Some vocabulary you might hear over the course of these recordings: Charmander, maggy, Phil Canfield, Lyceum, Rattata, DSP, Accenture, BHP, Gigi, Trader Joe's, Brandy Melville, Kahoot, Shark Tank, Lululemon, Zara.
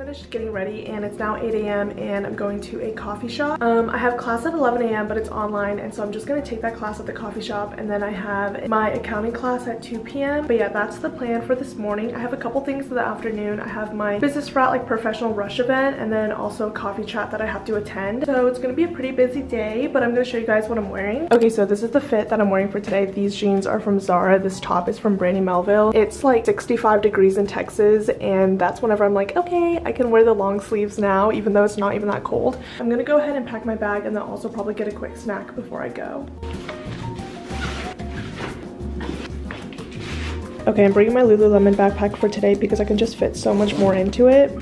finished getting ready and it's now 8 a.m. and I'm going to a coffee shop. I have class at 11 a.m. but it's online, and so I'm just going to take that class at the coffee shop, and then I have my accounting class at 2 p.m. But yeah, that's the plan for this morning. I have a couple things in the afternoon. I have my business route, like professional rush event, and then also a coffee chat that I have to attend. So it's going to be a pretty busy day, but I'm going to show you guys what I'm wearing. Okay, so this is the fit that I'm wearing for today. These jeans are from Zara. This top is from Brandy Melville. It's like 65 degrees in Texas, and that's whenever I'm like, okay, I can wear the long sleeves now, even though it's not even that cold. I'm going to go ahead and pack my bag and then also probably get a quick snack before I go. Okay, I'm bringing my Lululemon backpack for today because I can just fit so much more into it.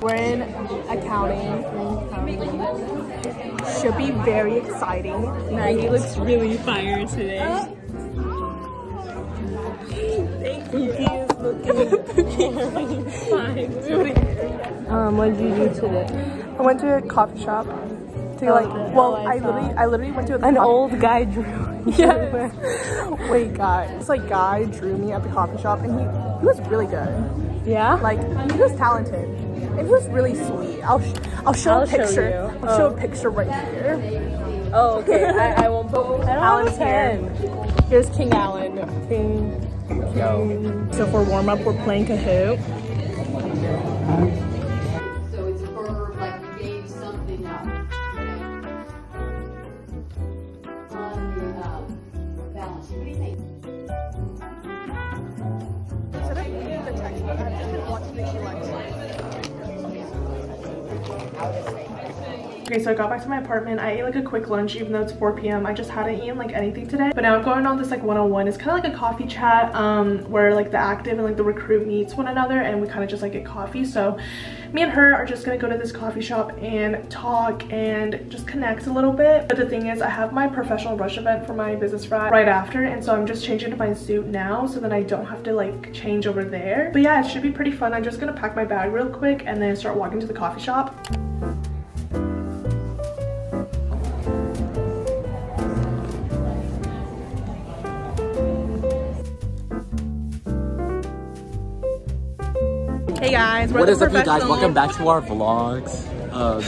We're in accounting. Should be very exciting. Maggie looks really fire today. Thank you. He is looking fine. What did you do today? I went to a coffee shop to I literally went to an old guy drew. Yeah. Wait, guys. This guy drew me at the coffee shop, and he was really good. Yeah. Like, he was talented. It was really sweet. I'll show a picture right here. Oh, okay. I won't put Alan's hand. Here's King Alan. King. So for warm up, we're playing Kahoot. So it's for like you gave something up. On your balance. What do you think? Instead of reading the textbook, I just want to make you Okay, so I got back to my apartment. I ate like a quick lunch, even though it's 4 p.m. I just hadn't eaten like anything today. But now I'm going on this like one-on-one. It's kind of like a coffee chat where like the active and like the recruit meets one another, and we kind of just like get coffee. So me and her are just gonna go to this coffee shop and talk and just connect a little bit. But the thing is, I have my professional rush event for my business route right after, and so I'm just changing to my suit now so that I don't have to like change over there. But yeah, it should be pretty fun. I'm just gonna pack my bag real quick and then start walking to the coffee shop. Hey guys, what is up, you guys? Welcome back to our vlogs.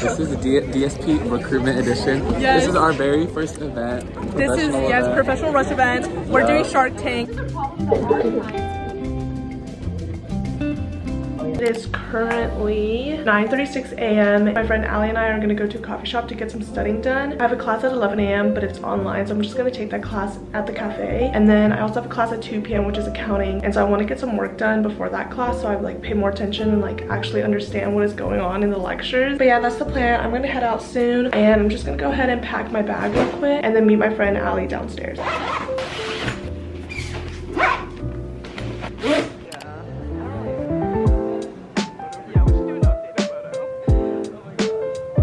This is the DSP recruitment edition. Yes. This is our very first event. This is professional rush event. Yeah. We're doing Shark Tank. It is currently 9:36 a.m. My friend Allie and I are going to go to a coffee shop to get some studying done. I have a class at 11 a.m. but it's online, so I'm just going to take that class at the cafe. And then I also have a class at 2 p.m. which is accounting, and so I want to get some work done before that class so I like pay more attention and like actually understand what is going on in the lectures. But yeah, that's the plan. I'm going to head out soon, and I'm just going to go ahead and pack my bag real quick and then meet my friend Allie downstairs.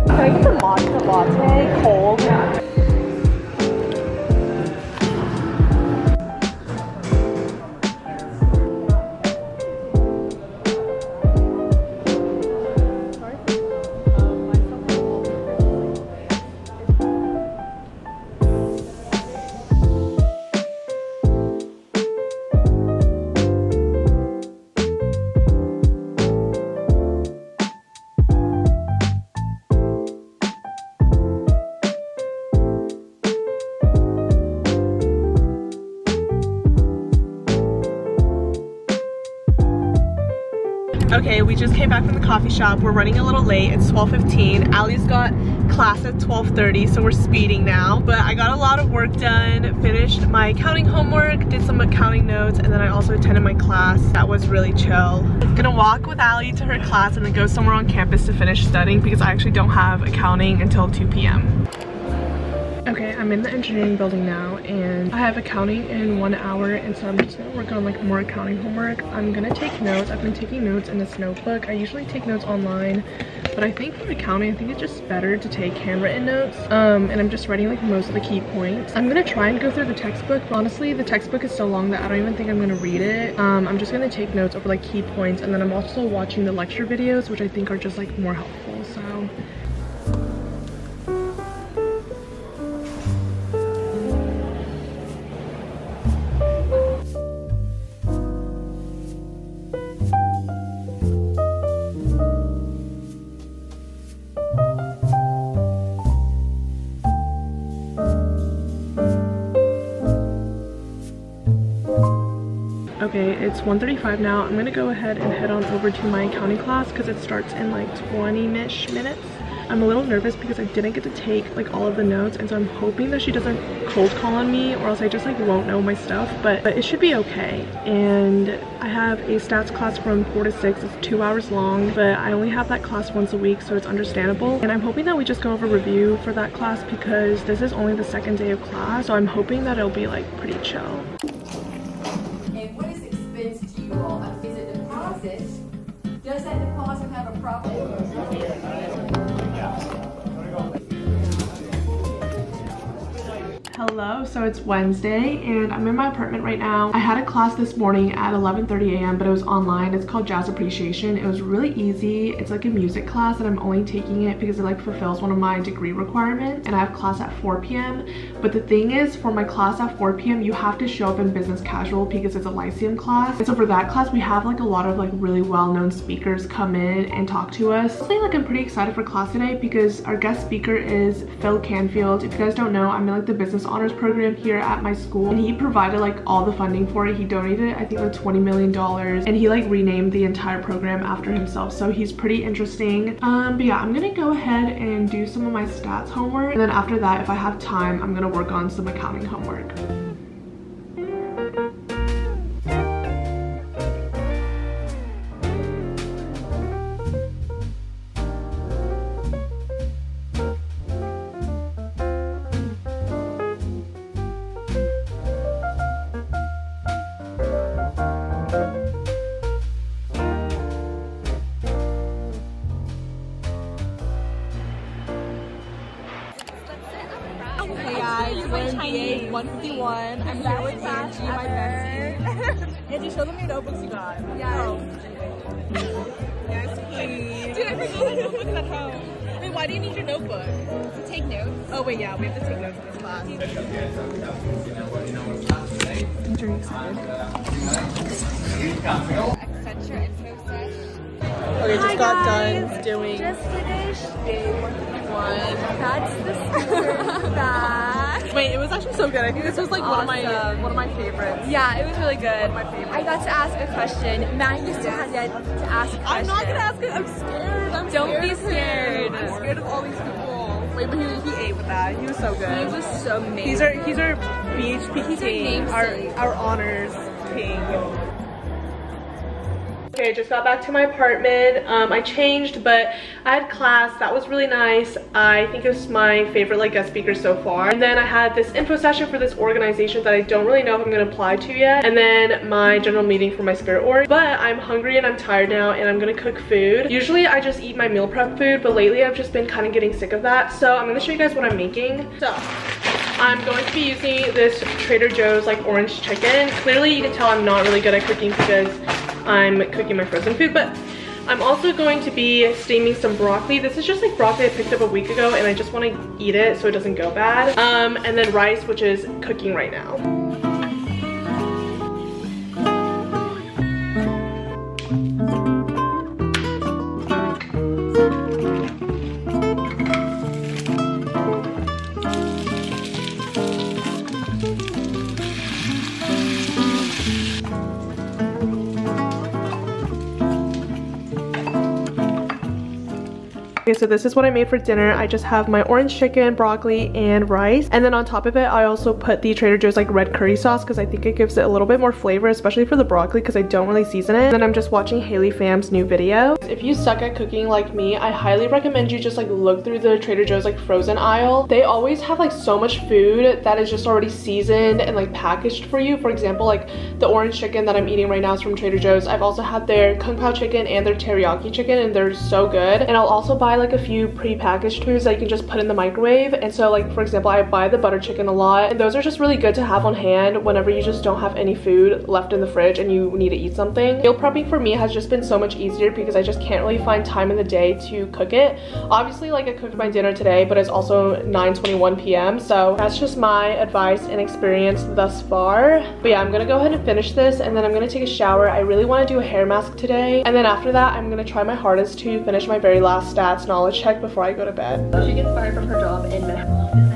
Can I get the matcha latte cold? Yeah. Okay, we just came back from the coffee shop. We're running a little late. It's 12:15. Allie's got class at 12:30, so we're speeding now. But I got a lot of work done, finished my accounting homework, did some accounting notes, and then I also attended my class. That was really chill. I'm gonna walk with Allie to her class and then go somewhere on campus to finish studying because I actually don't have accounting until 2 p.m. Okay, I'm in the engineering building now and I have accounting in 1 hour, and so I'm just gonna work on like more accounting homework. I'm gonna take notes. I've been taking notes in this notebook. I usually take notes online, but I think for accounting, I think it's just better to take handwritten notes. And I'm just writing like most of the key points. I'm gonna try and go through the textbook. Honestly, the textbook is so long that I don't even think I'm gonna read it. I'm just gonna take notes over like key points, and then I'm also watching the lecture videos, which I think are just like more helpful, so. Okay, it's 1:35 now. I'm gonna go ahead and head on over to my accounting class because it starts in like 20-ish minutes. I'm a little nervous because I didn't get to take like all of the notes, and so I'm hoping that she doesn't cold call on me or else I just like won't know my stuff, but it should be okay. And I have a stats class from 4 to 6. It's 2 hours long, but I only have that class once a week, so it's understandable. And I'm hoping that we just go over review for that class because this is only the second day of class, so I'm hoping that it'll be like pretty chill. Does that deposit have a problem? Hello, so it's Wednesday and I'm in my apartment right now. I had a class this morning at 11:30 a.m. but it was online. It's called Jazz Appreciation. It was really easy. It's like a music class and I'm only taking it because it like fulfills one of my degree requirements, and I have class at 4 p.m. But the thing is, for my class at 4 p.m. you have to show up in business casual because it's a Lyceum class. And so for that class we have like a lot of like really well-known speakers come in and talk to us. Honestly, like I'm pretty excited for class today because our guest speaker is Phil Canfield. If you guys don't know, I'm in like the business honors program here at my school, and he provided like all the funding for it. He donated I think like $20 million, and he like renamed the entire program after himself, so he's pretty interesting. But yeah, I'm gonna go ahead and do some of my stats homework, and then after that if I have time I'm gonna work on some accounting homework. Hey guys, 151. I'm back with Angie, my bestie. Angie, show them your notebooks you got. Yes. Oh. Yes, please. Dude, I forgot my notebooks at home. Wait, why do you need your notebook? To take notes. Oh wait, yeah, we have to take notes in this class. I'm very excited. Accenture and Process. Okay, just got done doing. Just finished day 151. That's the that. Wait, it was actually so good. I think this was like awesome. one of my favorites. Yeah, it was really good. One of my favorites. I got to ask a question. Maddie still has yet to ask a question. I'm not gonna ask it. I'm scared. Don't be scared. I'm scared of all these people. Wait, but he ate with that. He was so good. He was so amazing. He's our BHP king. Our honors king. Okay, just got back to my apartment. I changed, but I had class. That was really nice. I think it was my favorite like guest speaker so far. And then I had this info session for this organization that I don't really know if I'm gonna apply to yet. And then my general meeting for my spirit org. But I'm hungry and I'm tired now and I'm gonna cook food. Usually I just eat my meal prep food, but lately I've just been kind of getting sick of that. So I'm gonna show you guys what I'm making. So I'm going to be using this Trader Joe's like orange chicken. Clearly you can tell I'm not really good at cooking because I'm cooking my frozen food, but I'm also going to be steaming some broccoli. This is just like broccoli I picked up a week ago and I just want to eat it so it doesn't go bad. And then rice, which is cooking right now. Okay, so this is what I made for dinner. I just have my orange chicken, broccoli, and rice. And then on top of it, I also put the Trader Joe's like red curry sauce because I think it gives it a little bit more flavor, especially for the broccoli because I don't really season it. And then I'm just watching Haley Pham's new video. If you suck at cooking like me, I highly recommend you just like look through the Trader Joe's like frozen aisle. They always have like so much food that is just already seasoned and like packaged for you. For example, like the orange chicken that I'm eating right now is from Trader Joe's. I've also had their kung pao chicken and their teriyaki chicken, and they're so good. And I'll also buy like a few pre-packaged foods that you can just put in the microwave. And so like, for example, I buy the butter chicken a lot, and those are just really good to have on hand whenever you just don't have any food left in the fridge and you need to eat something. Meal prepping for me has just been so much easier because I just can't really find time in the day to cook it. Obviously, like I cooked my dinner today, but it's also 9:21 p.m. So that's just my advice and experience thus far. But yeah, I'm gonna go ahead and finish this, and then I'm gonna take a shower. I really want to do a hair mask today, and then after that I'm gonna try my hardest to finish my very last stats knowledge check before I go to bed. She gets fired from her job in Manhattan.